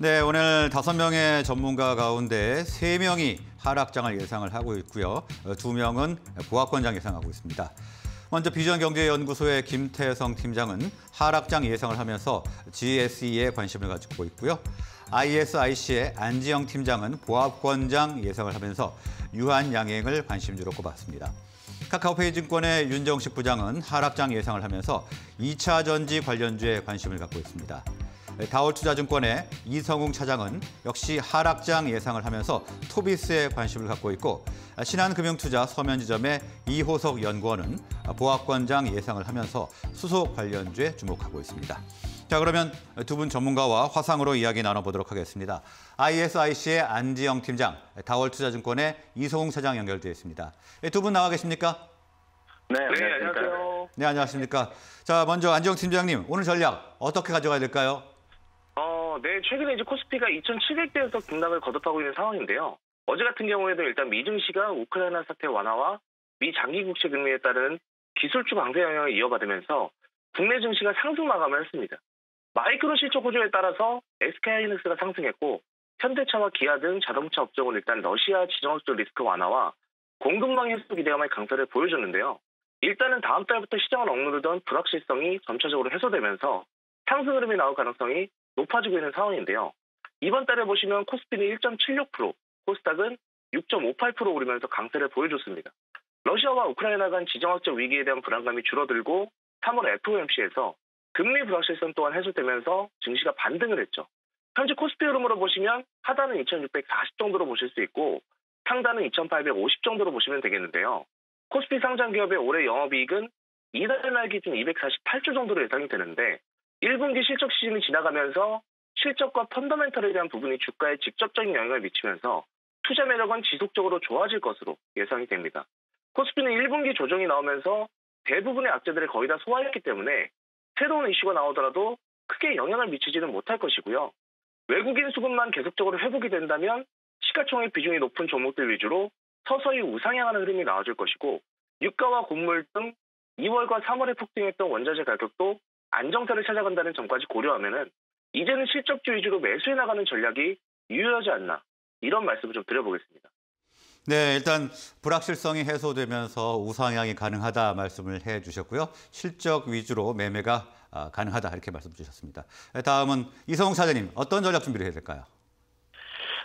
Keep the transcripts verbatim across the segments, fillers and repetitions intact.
네, 오늘 다섯 명의 전문가 가운데 세 명이 하락장을 예상을 하고 있고요. 두 명은 보합권장 예상하고 있습니다. 먼저 비전경제연구소의 김태성 팀장은 하락장 예상을 하면서 지에스이에 관심을 가지고 있고요. 아이에스아이씨의 안지영 팀장은 보합권장 예상을 하면서 유한양행을 관심주로 꼽았습니다. 카카오페이 증권의 윤정식 부장은 하락장 예상을 하면서 이차전지 관련주에 관심을 갖고 있습니다. 다올투자증권의 이성웅 차장은 역시 하락장 예상을 하면서 토비스에 관심을 갖고 있고, 신한금융투자 서면지점의 이호석 연구원은 보합권장 예상을 하면서 수소 관련주에 주목하고 있습니다. 자, 그러면 두 분 전문가와 화상으로 이야기 나눠보도록 하겠습니다. 아이에스아이씨의 안지영 팀장, 다월투자증권의 이성웅 차장 연결되어 있습니다. 두 분 나와 계십니까? 네, 안녕하십니까. 네, 안녕하세요. 네, 안녕하십니까. 자, 먼저 안지영 팀장님, 오늘 전략 어떻게 가져가야 될까요? 어, 네, 최근에 이제 코스피가 이천칠백 대에서 급락을 거듭하고 있는 상황인데요. 어제 같은 경우에도 일단 미증시가 우크라이나 사태 완화와 미 장기 국채 금리에 따른 기술주 강세 영향을 이어받으면서 국내 증시가 상승 마감을 했습니다. 마이크로 실적 호조에 따라서 에스케이하이닉스가 상승했고, 현대차와 기아 등 자동차 업종은 일단 러시아 지정학적 리스크 완화와 공급망 해소 기대감의 강세를 보여줬는데요. 일단은 다음 달부터 시장을 억누르던 불확실성이 점차적으로 해소되면서 상승 흐름이 나올 가능성이 높아지고 있는 상황인데요. 이번 달에 보시면 코스피는 일 점 칠육 퍼센트, 코스닥은 육 점 오팔 퍼센트 오르면서 강세를 보여줬습니다. 러시아와 우크라이나 간 지정학적 위기에 대한 불안감이 줄어들고 삼월 에프오엠씨에서 금리 불확실성 또한 해소되면서 증시가 반등을 했죠. 현재 코스피 흐름으로 보시면 하단은 이천육백사십 정도로 보실 수 있고 상단은 이천팔백오십 정도로 보시면 되겠는데요. 코스피 상장 기업의 올해 영업이익은 이달 말 기준 이백사십팔 조 정도로 예상이 되는데 일 분기 실적 시즌이 지나가면서 실적과 펀더멘털에 대한 부분이 주가에 직접적인 영향을 미치면서 투자 매력은 지속적으로 좋아질 것으로 예상이 됩니다. 코스피는 일 분기 조정이 나오면서 대부분의 악재들을 거의 다 소화했기 때문에 새로운 이슈가 나오더라도 크게 영향을 미치지는 못할 것이고요. 외국인 수급만 계속적으로 회복이 된다면 시가총액 비중이 높은 종목들 위주로 서서히 우상향하는 흐름이 나와줄 것이고, 유가와 곡물 등 이월과 삼월에 폭등했던 원자재 가격도 안정세를 찾아간다는 점까지 고려하면은 이제는 실적주 위주로 매수해 나가는 전략이 유효하지 않나, 이런 말씀을 좀 드려보겠습니다. 네, 일단 불확실성이 해소되면서 우상향이 가능하다 말씀을 해주셨고요. 실적 위주로 매매가 가능하다 이렇게 말씀 주셨습니다. 다음은 이성웅 차장님, 어떤 전략 준비를 해야 될까요?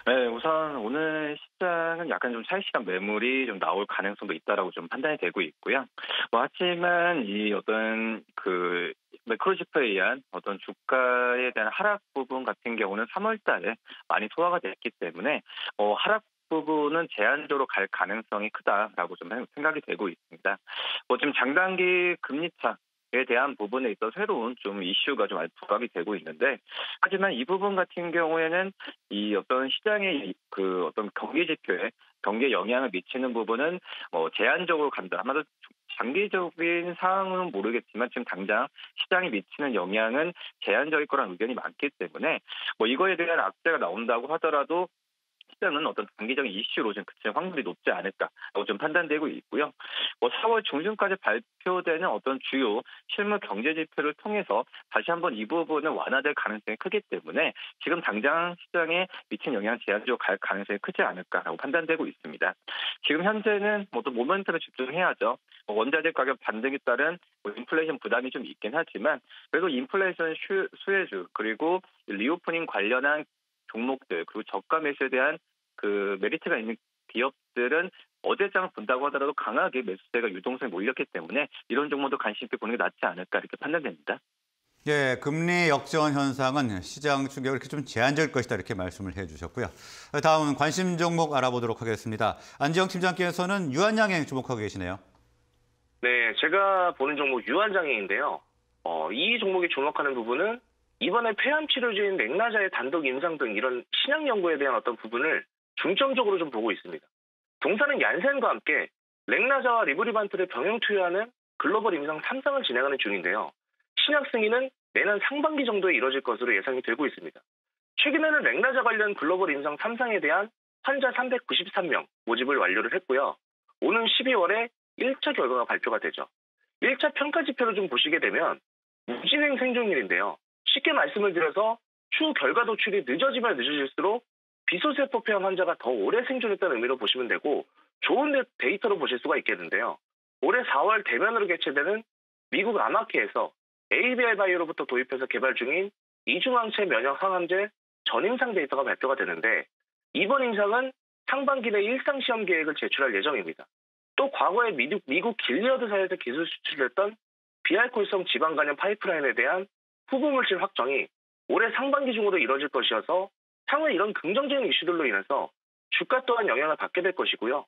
네, 우선 오늘 시장은 약간 좀 차익실현 매물이 좀 나올 가능성도 있다라고 좀 판단이 되고 있고요. 뭐 하지만 이 어떤 그 매크로지표에 의한 어떤 주가에 대한 하락 부분 같은 경우는 삼월달에 많이 소화가 됐기 때문에 어, 하락 부분은 제한적으로 갈 가능성이 크다라고 좀 생각이 되고 있습니다. 뭐 지금 장단기 금리차 에 대한 부분에 있어서 새로운 좀 이슈가 좀 부각이 되고 있는데, 하지만 이 부분 같은 경우에는 이 어떤 시장의 그 어떤 경기 지표에 경기에 영향을 미치는 부분은 뭐 제한적으로 간다. 아마도 장기적인 상황은 모르겠지만 지금 당장 시장에 미치는 영향은 제한적일 거란 의견이 많기 때문에 뭐 이거에 대한 악재가 나온다고 하더라도 시장은 어떤 단기적인 이슈로 지금 그칠 확률이 높지 않을까라고 좀 판단되고 있고요. 뭐 사월 중순까지 발표되는 어떤 주요 실물 경제 지표를 통해서 다시 한번 이 부분은 완화될 가능성이 크기 때문에 지금 당장 시장에 미친 영향 제한적으로 갈 가능성이 크지 않을까라고 판단되고 있습니다. 지금 현재는 뭐 또 모멘텀에 집중해야죠. 원자재 가격 반등에 따른 뭐 인플레이션 부담이 좀 있긴 하지만 그래도 인플레이션 수혜주 그리고 리오프닝 관련한 종목들 그리고 저가 매수에 대한 그 메리트가 있는 기업들은 어제장을 본다고 하더라도 강하게 매수세가 유동성에 몰렸기 때문에 이런 종목도 관심 있게 보는 게 낫지 않을까 이렇게 판단됩니다. 예, 금리 역전 현상은 시장 충격이 이렇게 좀 제한적일 것이다 이렇게 말씀을 해주셨고요. 다음은 관심 종목 알아보도록 하겠습니다. 안지영 팀장께서는 유한양행 주목하고 계시네요. 네, 제가 보는 종목 유한양행인데요. 어, 이 종목이 주목하는 부분은 이번에 폐암치료제인 렉라자의 단독 임상 등 이런 신약 연구에 대한 어떤 부분을 중점적으로 좀 보고 있습니다. 동사는 얀센과 함께 렉라자와 리브리반트를 병행 투여하는 글로벌 임상 삼 상을 진행하는 중인데요. 신약 승인은 내년 상반기 정도에 이뤄질 것으로 예상이 되고 있습니다. 최근에는 렉라자 관련 글로벌 임상 삼 상에 대한 환자 삼백구십삼 명 모집을 완료를 했고요. 오는 십이월에 일 차 결과가 발표가 되죠. 일 차 평가 지표를 좀 보시게 되면 무진행 생존율인데요. 쉽게 말씀을 드려서 추후 결과 도출이 늦어지면 늦어질수록 비소세포폐암 환자가 더 오래 생존했다는 의미로 보시면 되고, 좋은 데이터로 보실 수가 있겠는데요. 올해 사월 대면으로 개최되는 미국 암학회에서 에이비아이 바이오로부터 도입해서 개발 중인 이중항체 면역 항암제 전임상 데이터가 발표가 되는데, 이번 임상은 상반기 내 일상시험 계획을 제출할 예정입니다. 또 과거에 미국, 미국 길리어드사에서 기술 수출됐던 비알코올성 지방간염 파이프라인에 대한 후보물질 확정이 올해 상반기 중으로 이뤄질 것이어서 향후 이런 긍정적인 이슈들로 인해서 주가 또한 영향을 받게 될 것이고요.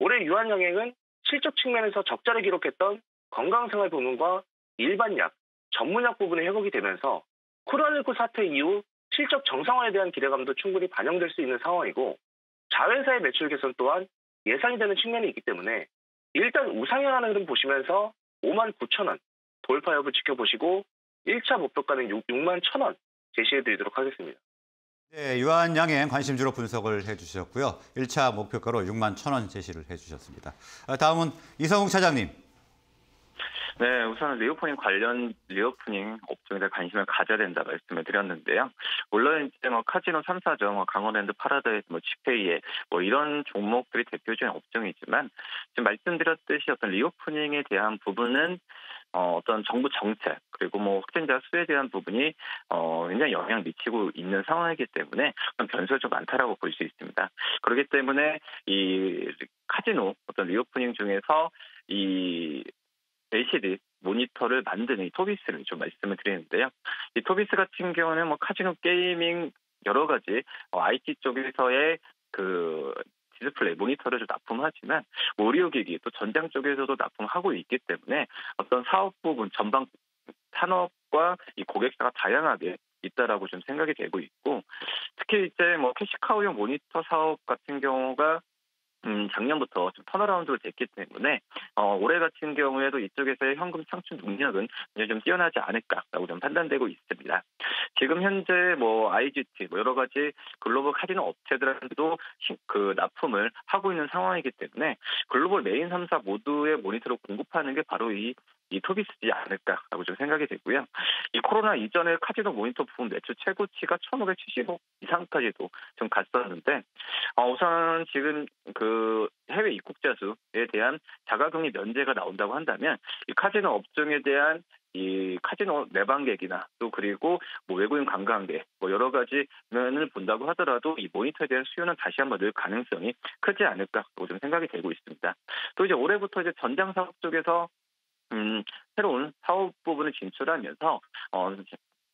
올해 유한양행은 실적 측면에서 적자를 기록했던 건강생활 부문과 일반약, 전문약 부분이 회복이 되면서 코로나십구 사태 이후 실적 정상화에 대한 기대감도 충분히 반영될 수 있는 상황이고, 자회사의 매출 개선 또한 예상이 되는 측면이 있기 때문에 일단 우상향하는 흐름 보시면서 오만 구천 원 돌파 여부 지켜보시고 일 차 목표가는 육만 천 원 제시해드리도록 하겠습니다. 네, 유한양행 관심주로 분석을 해주셨고요. 일 차 목표가로 육만 천 원 제시를 해주셨습니다. 다음은 이성웅 차장님. 네, 우선 리오프닝 관련 리오프닝 업종에 대해 관심을 가져야 된다 말씀을 드렸는데요. 물론 이제 뭐 카지노 삼 사죠, 뭐 강원랜드, 파라다이스, 뭐 지페이에 뭐 이런 종목들이 대표적인 업종이지만, 지금 말씀드렸듯이 어떤 리오프닝에 대한 부분은 어, 어떤 정부 정책 그리고 뭐 확진자 수에 대한 부분이 어, 굉장히 영향을 미치고 있는 상황이기 때문에 변수가 좀 많다라고 볼 수 있습니다. 그렇기 때문에 이 카지노 어떤 리오프닝 중에서 이 엘시디 모니터를 만드는 이 토비스를 좀 말씀을 드리는데요. 이 토비스 같은 경우는 뭐 카지노 게이밍 여러 가지 어, 아이티 쪽에서의 그 디스플레이 모니터를 좀 납품하지만 의료기기 또 전장 쪽에서도 납품하고 있기 때문에 어떤 사업 부분 전방 산업과 이 고객사가 다양하게 있다라고 좀 생각이 되고 있고, 특히 이제 뭐 캐시카우용 모니터 사업 같은 경우가 음, 작년부터 좀 턴어라운드가 됐기 때문에 어, 올해 같은 경우에도 이쪽에서의 현금 창출 능력은 좀 뛰어나지 않을까라고 좀 판단되고 있습니다. 지금 현재 뭐 아이지티 뭐 여러 가지 글로벌 카지노 업체들한테도 그 납품을 하고 있는 상황이기 때문에 글로벌 메인 삼 사 모두의 모니터를 공급하는 게 바로 이 이 토비스지 않을까라고 좀 생각이 되고요. 이 코로나 이전에 카지노 모니터 부분 매출 최고치가 천오백칠십억 이상까지도 좀 갔었는데, 어, 우선 지금 그 해외 입국자 수에 대한 자가격리 면제가 나온다고 한다면 이 카지노 업종에 대한 이 카지노 내방객이나 또 그리고 뭐 외국인 관광객 뭐 여러 가지 면을 본다고 하더라도 이 모니터에 대한 수요는 다시 한번 늘 가능성이 크지 않을까라고 좀 생각이 되고 있습니다. 또 이제 올해부터 이제 전장 사업 쪽에서 음, 새로운 사업 부분을 진출하면서 어,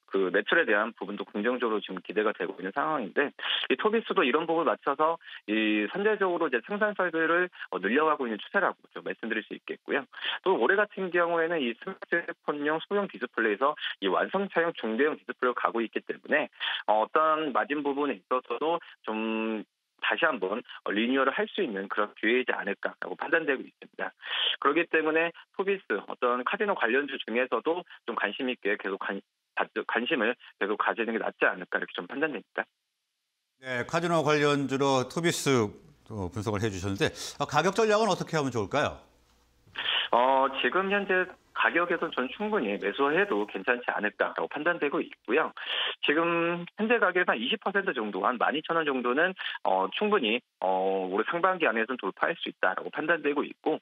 그 매출에 대한 부분도 긍정적으로 지금 기대가 되고 있는 상황인데, 이 토비스도 이런 부분을 맞춰서 이 선제적으로 이제 생산 설비를 어, 늘려가고 있는 추세라고 좀 말씀드릴 수 있겠고요. 또 올해 같은 경우에는 이 스마트폰용 소형 디스플레이에서 이 완성차용 중대형 디스플레이로 가고 있기 때문에 어, 어떤 마진 부분에 있어서도 좀 다시 한번 리뉴얼을 할 수 있는 그런 기회이지 않을까라고 판단되고 있습니다. 그렇기 때문에 토비스 어떤 카지노 관련주 중에서도 좀 관심 있게 계속 관, 관심을 계속 가지는 게 낫지 않을까 이렇게 좀 판단됩니다. 네, 카지노 관련주로 토비스 분석을 해주셨는데 가격 전략은 어떻게 하면 좋을까요? 어, 지금 현재 가격에선 전 충분히 매수해도 괜찮지 않을까라고 판단되고 있고요. 지금 현재 가격에서 한 이십 퍼센트 정도, 한 만 이천 원 정도는 어, 충분히 어, 올해 상반기 안에서는 돌파할 수 있다라고 판단되고 있고,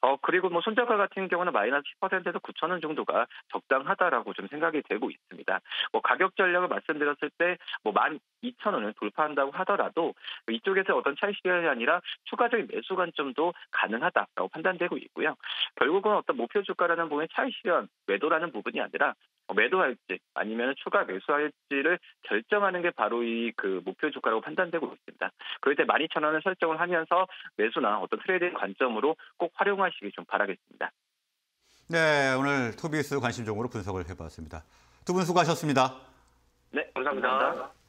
어, 그리고 뭐 손절가 같은 경우는 마이너스 십 퍼센트에서 구천 원 정도가 적당하다라고 좀 생각이 되고 있습니다. 뭐 가격 전략을 말씀드렸을 때 뭐 만 이천 원을 돌파한다고 하더라도 이쪽에서 어떤 차익 실현이 아니라 추가적인 매수 관점도 가능하다라고 판단되고 있고요. 결국은 어떤 목표 주가라는 부분의 차익 실현, 매도라는 부분이 아니라 매도할지 아니면 추가 매수할지를 결정하는 게 바로 이 그 목표 주가라고 판단되고 있습니다. 그럴 때 만 이천 원을 설정을 하면서 매수나 어떤 트레이딩 관점으로 꼭 활용하시기 좀 바라겠습니다. 네, 오늘 토비스 관심종으로 분석을 해봤습니다. 두 분 수고하셨습니다. 네, 감사합니다. 감사합니다.